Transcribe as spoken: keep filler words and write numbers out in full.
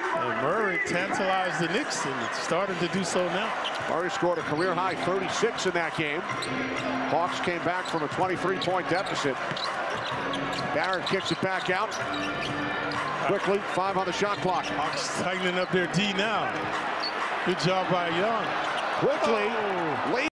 And Murray tantalized the Knicks, and it's starting to do so now. Murray scored a career-high thirty-six in that game. Hawks came back from a twenty-three point deficit. Barrett kicks it back out. Quickly, five on the shot clock. Hawks tightening up their D now. Good job by Young. Quickly. Oh.